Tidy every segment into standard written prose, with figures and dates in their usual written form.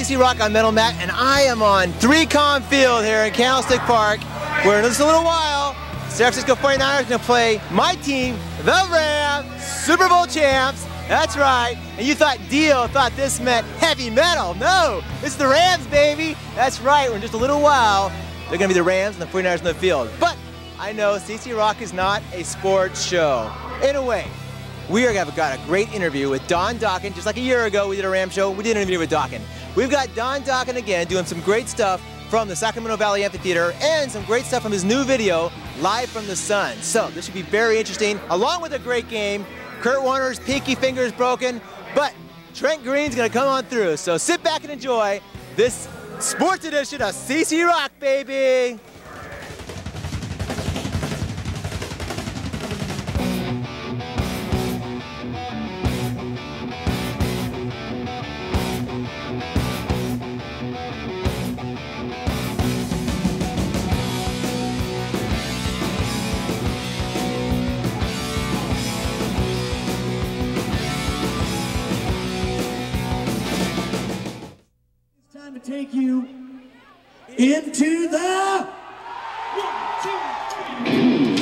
CC Rock on Metal Matt, and I am on 3Com Field here in Candlestick Park, where in just a little while, San Francisco 49ers are going to play my team, the Rams, Super Bowl champs. That's right. And you thought Dio thought this meant heavy metal. No, it's the Rams, baby. That's right. In just a little while, they're going to be the Rams and the 49ers on the field. But I know CC Rock is not a sports show. In a way, we are going to have a great interview with Don Dokken. Just like a year ago, we did a Rams show. We did an interview with Dokken. We've got Don Dokken again doing some great stuff from the Sacramento Valley Amphitheater and some great stuff from his new video, Live from the Sun. So this should be very interesting, along with a great game. Kurt Warner's pinky finger's broken, but Trent Green's gonna come on through. So sit back and enjoy this sports edition of CC Rock, baby. Take you into the 1, 2, 3.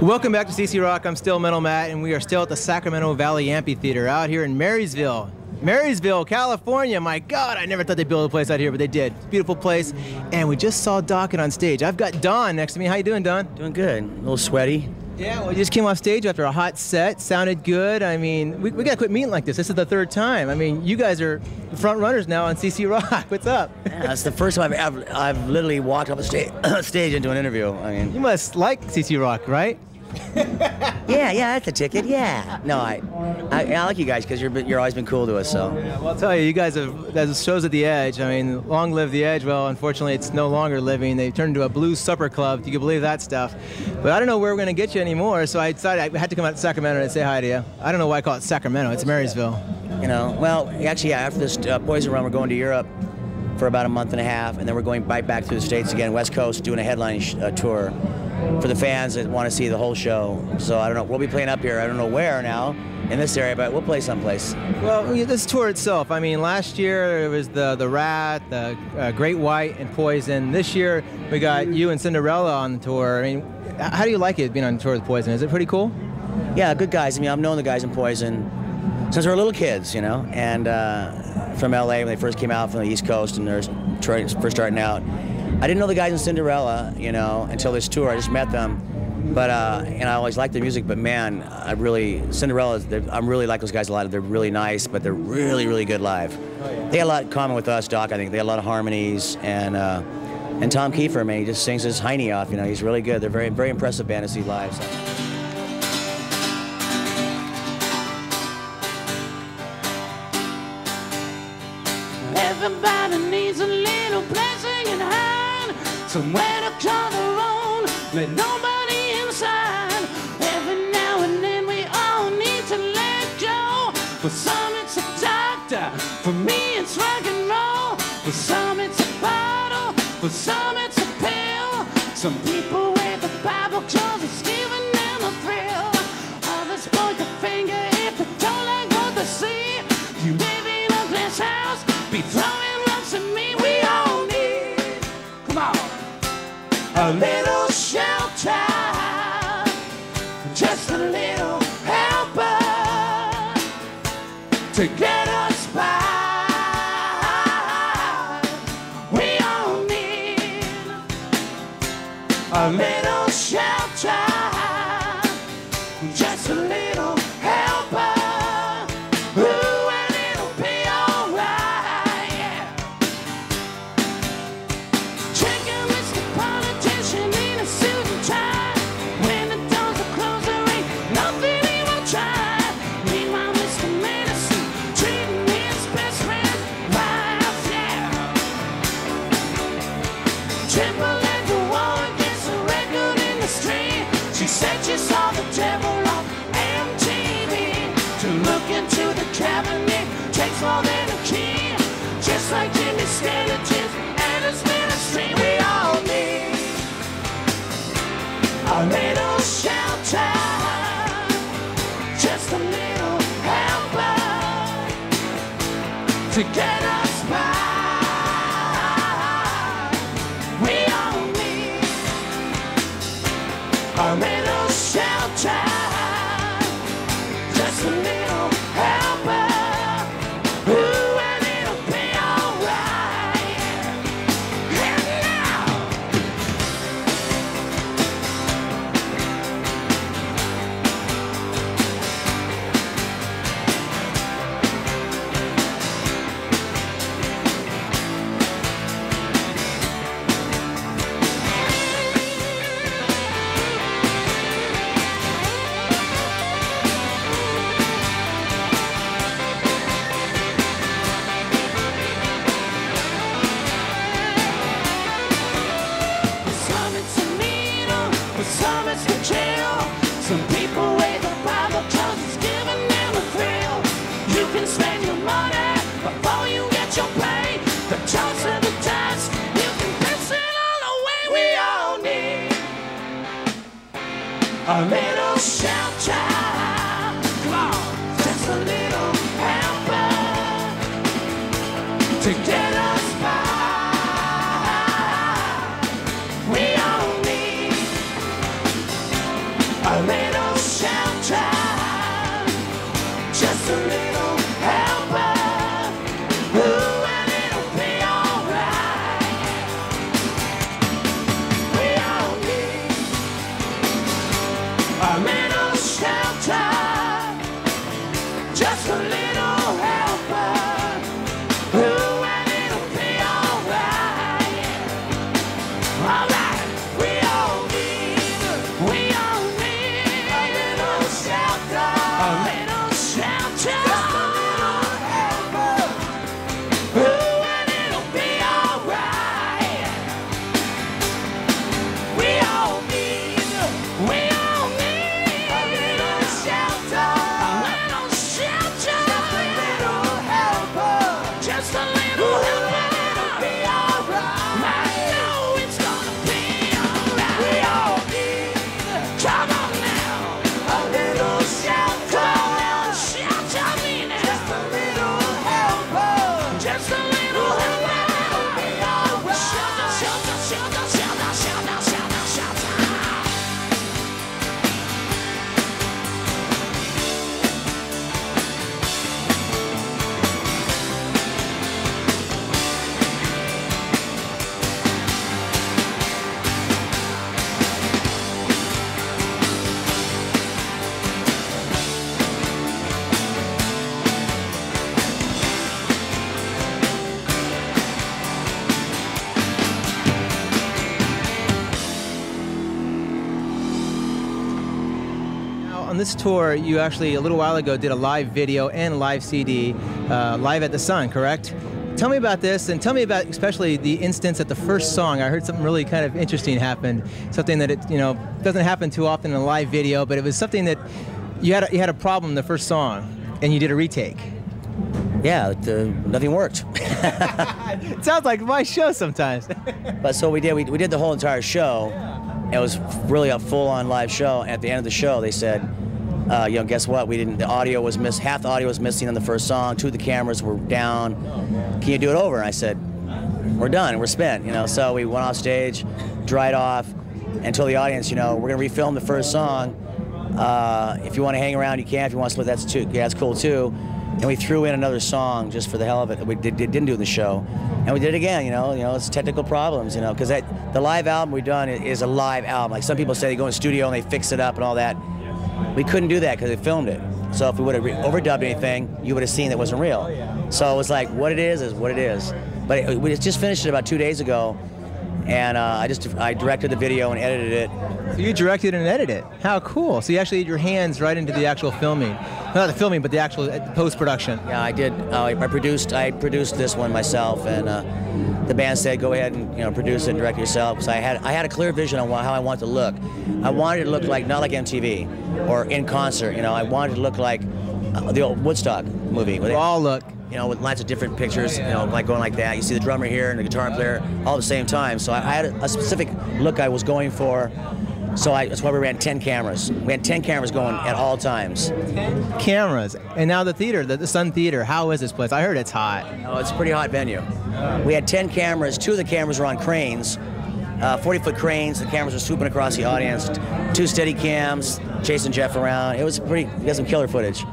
Welcome back to CC Rock. I'm still Metal Matt, and we are still at the Sacramento Valley Amphitheater out here in Marysville. Marysville, California. My God, I never thought they'd build a place out here, but they did. It's a beautiful place, and we just saw Dokken on stage. I've got Don next to me. How you doing, Don? Doing good. A little sweaty. Yeah, well, you just came off stage after a hot set. Sounded good. I mean, we got to quit meeting like this. This is the third time. I mean, you guys are the front runners now on CC Rock. What's up? Yeah, that's the first time I've literally walked off the stage into an interview. I mean, you must like CC Rock, right? yeah, that's a ticket. Yeah. No, I like you guys because you're always been cool to us. So. Yeah, well, I'll tell you, you guys have those shows at the Edge. I mean, long live the Edge. Well, unfortunately, it's no longer living. They've turned into a blues supper club. You can believe that stuff. But I don't know where we're gonna get you anymore. So I decided I had to come out to Sacramento and say hi to you. I don't know why I call it Sacramento. It's Marysville. You know. Well, actually, yeah, after this Poison run, we're going to Europe for about a month and a half, and then we're going right back through the States again, West Coast, doing a headlining tour for the fans that want to see the whole show. So I don't know, we'll be playing up here. I don't know where now in this area, but we'll play someplace. Well, this tour itself, I mean, last year it was the Rat, the Great White, and Poison. This year we got you and Cinderella on the tour. I mean, how do you like it being on tour with Poison? Is it pretty cool? Yeah, good guys. I mean, I've known the guys in Poison since we were little kids, you know, and from LA when they first came out from the East Coast and they're first starting out. I didn't know the guys in Cinderella, you know, until this tour. I just met them, but and I always liked their music. But man, Cinderella. I really like those guys a lot. They're really nice, but they're really, really good live. Oh, yeah. They had a lot in common with us, Doc. I think they had a lot of harmonies, and Tom Kiefer, man, he just sings his hiney off. You know, he's really good. They're very, very impressive band to see live. So. Everybody needs a little blessing and high. Somewhere to call their own, let nobody inside. Every now and then we all need to let go. For some it's a doctor, for me it's rock and roll. For some it's a bottle, for some it's a pill. Some people wear the Bible cause it's giving them a thrill. Others point the finger if they don't like what they see. You live in a glass house, be throwing rocks at me. We all need, come on, a little shelter, just a little helper to get us by. We all need a little shelter, just a little helper. Ooh, and it'll be all right. Yeah. Check out Mr. Politics. In a suit and tie, when the doors are closed, there ain't nothing he won't try. Meanwhile, Mr. Medicine treating his best friend life, yeah. Tremble at the wall against a record in the street. She said she saw the devil on MTV. To look into the cabinet takes more than a key. Just like Jimmy Staniches and his ministry, we all need a little shelter, just a little helper to get us by. We all need a little shelter, just a little helper. Ooh, and it'll be all right. And now. For some it's a needle, for some it's the jail. Some people wait the Bible cause it's giving them a thrill. You can spend your money before you get your pay. The toss of the dice, you can piss it all away. We all need a little shelter. Come on, just a little helper to get us by. We all need a little shelter, just a little helper. Ooh, and it'll be all right. We all need a on this tour, you actually, a little while ago, did a live video and live CD, Live at the Sun, correct? Tell me about this, and tell me about especially the instance at the first song. I heard something really kind of interesting happened, something that, it, you know, doesn't happen too often in a live video, but it was something that you had a problem in the first song, and you did a retake. Yeah, nothing worked. It sounds like my show sometimes. But so we did. We did the whole entire show. It was really a full-on live show. At the end of the show, they said, "You know, guess what? We didn't. The audio was missed. Half the audio was missing on the first song. Two of the cameras were down. Can you do it over?" And I said, "We're done. We're spent." You know. So we went off stage, dried off, and told the audience, "You know, we're gonna refilm the first song. If you want to hang around, you can. If you want to split, that's too. Yeah, that's cool too." And we threw in another song just for the hell of it. We didn't do the show, and we did it again. You know, it's technical problems. You know, because the live album we've done is a live album. Like some people say, they go in the studio and they fix it up and all that. We couldn't do that because they filmed it. So if we would have overdubbed anything, you would have seen it wasn't real. So it was like what it is what it is. But we just finished it about 2 days ago, and I directed the video and edited it. So you directed and edited it. How cool! So you actually had your hands right into the actual filming. Not the filming, but the actual post-production. Yeah, I did. I produced this one myself, and the band said, "Go ahead and produce it and direct yourself." So I had a clear vision on how I wanted to look. I wanted it to look like not like MTV or in concert. You know, I wanted it to look like the old Woodstock movie. Raw look. You know, with lots of different pictures. You know, like going like that. You see the drummer here and the guitar player all at the same time. So I had a specific look I was going for. So that's why we ran 10 cameras. We had 10 cameras going at all times. 10 cameras. And now the theater, the Sun Theater, how is this place? I heard it's hot. Oh, it's a pretty hot venue. We had 10 cameras. Two of the cameras were on cranes, 40-foot cranes. The cameras were swooping across the audience. Two steady cams, chasing Jeff around. It was pretty, we got some killer footage.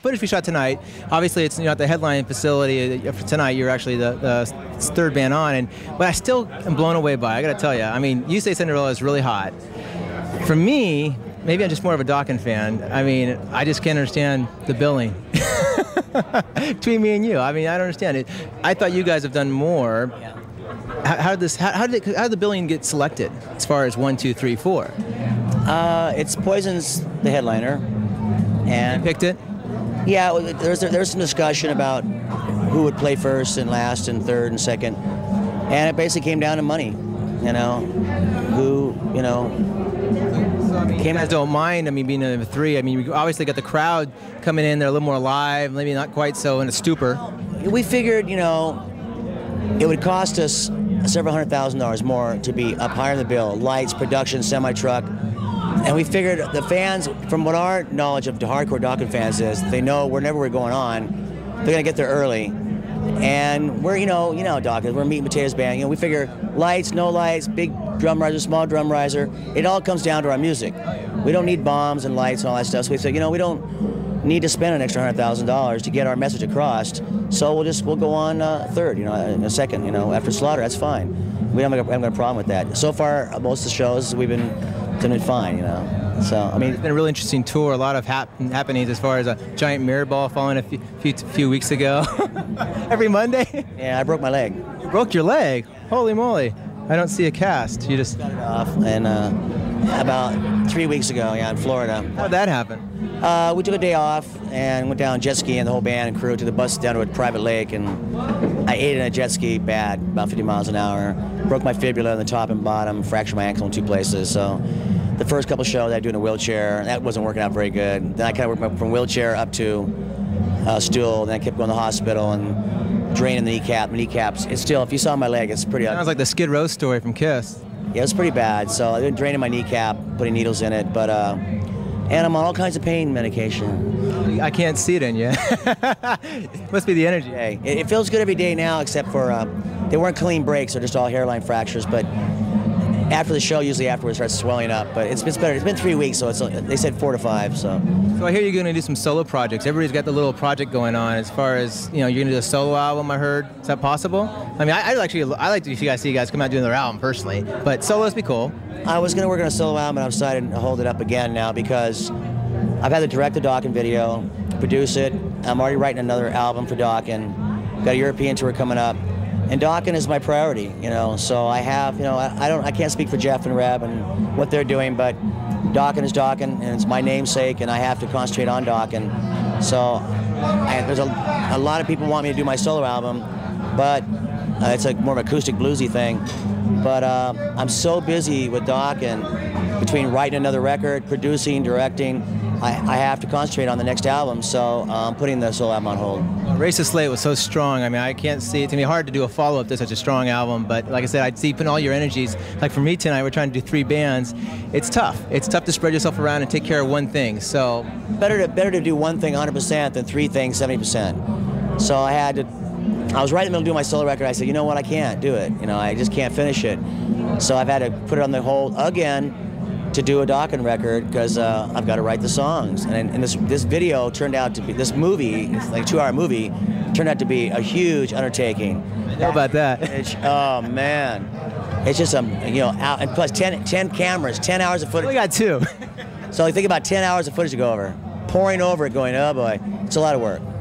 Footage we shot tonight, obviously it's not the headline facility for tonight, you're actually the third band on, but I still am blown away by it, I gotta tell you. I mean, you say Cinderella is really hot. For me, maybe I'm just more of a Dokken fan, I mean, I just can't understand the billing. Between me and you, I mean, I don't understand it. I thought you guys have done more. How did the billing get selected as far as 1, 2, 3, 4? It's Poison's the headliner. And you picked it? Yeah, there's some discussion about who would play first and last and third and second, and it basically came down to money, you know, who, you know. So, I mean, you guys don't mind, I mean, being number three. I mean, we obviously got the crowd coming in, they're a little more alive, maybe not quite so in a stupor. Well, we figured, you know, it would cost us several $100,000 more to be up higher in the bill, lights, production, semi-truck. And we figured the fans, from what our knowledge of the hardcore Dokken fans is, they know whenever we're going on, they're gonna get there early. And we're, you know, Dokken, we're a meat and potatoes band. You know, we figure lights, no lights, big drum riser, small drum riser. It all comes down to our music. We don't need bombs and lights and all that stuff. So we said, you know, we don't need to spend an extra $100,000 to get our message across. So we'll go on third, you know, in a second, you know, after Slaughter, that's fine. We haven't got a problem with that. So far, most of the shows we've been. It's fine, you know. So I mean, it's been a really interesting tour. A lot of happenings as far as a giant mirror ball falling a few weeks ago. Every Monday. Yeah, I broke my leg. You broke your leg? Holy moly! I don't see a cast. You just got it off, and about 3 weeks ago, yeah, in Florida. How'd that happen? We took a day off and went down jet skiing, the whole band and crew, to the bus down to a private lake, and I ate in a jet ski bad, about 50 miles an hour. Broke my fibula on the top and bottom, fractured my ankle in 2 places. So the first couple shows I do in a wheelchair, that wasn't working out very good. Then I kind of worked from wheelchair up to stool, then I kept going to the hospital and draining the kneecap, kneecaps. It's still, if you saw my leg, it's pretty ugly. Sounds like the Skid Row story from Kiss. Yeah, it was pretty bad. So I've been draining my kneecap, putting needles in it, but and I'm on all kinds of pain medication. I can't see it in you. Must be the energy. Hey, it feels good every day now, except for they weren't clean breaks; they're just all hairline fractures. But after the show, usually afterwards, it starts swelling up. But it's better. It's been 3 weeks, so they said 4 to 5. So I hear you're going to do some solo projects. Everybody's got the little project going on. As far as you know, you're going to do a solo album. I heard. Is that possible? I mean, I like to see you guys come out doing their album personally. But solos be cool. I was going to work on a solo album, and I've decided to hold it up again now because I've had to direct the Dokken video, produce it. I'm already writing another album for Dokken. Got a European tour coming up. and Dokken is my priority, you know. So I have, you know, I can't speak for Jeff and Reb and what they're doing, but Dokken is Dokken, and it's my namesake, and I have to concentrate on Dokken. So there's a lot of people want me to do my solo album, but it's like more of an acoustic bluesy thing. But I'm so busy with Dokken, between writing another record, producing, directing, I have to concentrate on the next album, so I'm putting the solo album on hold. Race to Slate was so strong. I mean, I can't see, it's gonna be hard to do a follow-up to such a strong album, but like I said, I'd see you putting all your energies. Like for me tonight, we're trying to do 3 bands. It's tough. It's tough to spread yourself around and take care of one thing, so. Better to do one thing 100% than 3 things 70%. So I was right in the middle of doing my solo record. I said, you know what, I can't do it. You know, I just can't finish it. So I've had to put it on the hold again, to do a Dokken record, because I've got to write the songs. And this video turned out to be, this movie, it's like a 2-hour movie, turned out to be a huge undertaking. I know about that. Oh man. It's just, you know, out, and plus 10 cameras, 10 hours of footage. We got 2. So think about 10 hours of footage to go over. Pouring over it, going, oh boy, it's a lot of work.